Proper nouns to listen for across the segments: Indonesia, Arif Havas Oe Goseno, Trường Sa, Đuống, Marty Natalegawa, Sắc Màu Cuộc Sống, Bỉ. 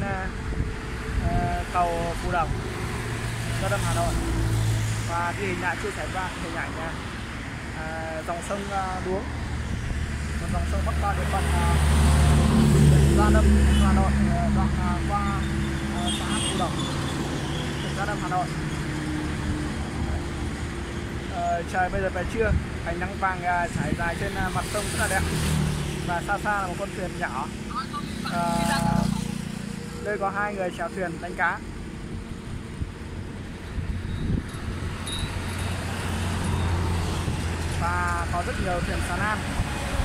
trên cầu Phú Đồng, Gia Lâm, Hà Nội. Và cái hình ảnh chia sẻ ra hình ảnh dòng sông Đuống, dòng sông bắc qua địa phận Gia Lâm, Hà Nội, đoạn qua xã Phú Đồng, tỉnh Gia Lâm, Hà Nội. Trời bây giờ về trưa, ánh nắng vàng trải dài trên mặt sông rất là đẹp, và xa xa là một con thuyền nhỏ. Đây có hai người chèo thuyền đánh cá. Và có rất nhiều thuyền xà lan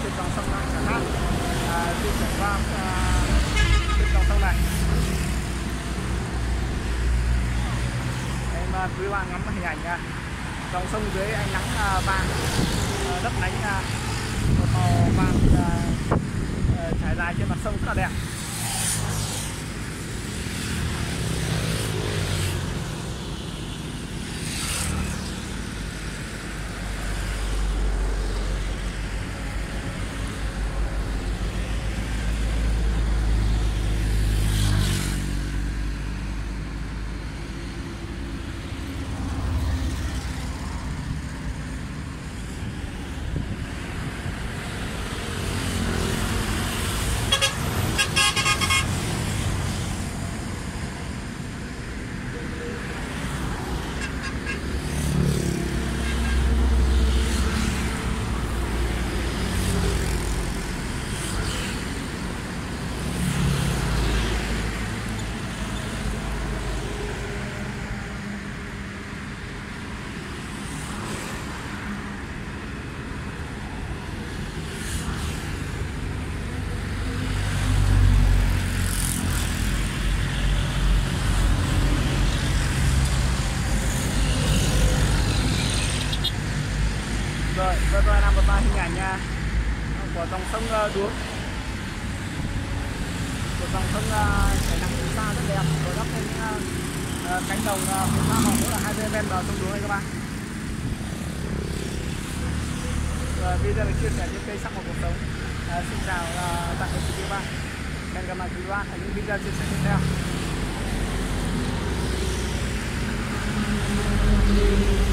trên dòng sông này, xà lan di chuyển qua trên dòng sông này. Em quý bạn ngắm hình ảnh dòng sông dưới ánh nắng vàng, đất đánh một màu vàng trải dài trên mặt sông rất là đẹp. Rồi, tôi làm một vài hình ảnh của dòng sông Đuống, của dòng sông chảy nắng từ xa rất đẹp, rồi đắp lên cánh đồng hoa màu rất là hai bên ven bờ sông Đuống này các bạn. Rồi video mình chia sẻ những cây sắc màu cuộc sống. Xin chào tạm biệt quý vị và hẹn gặp lại quý vị ở những video chia sẻ tiếp theo.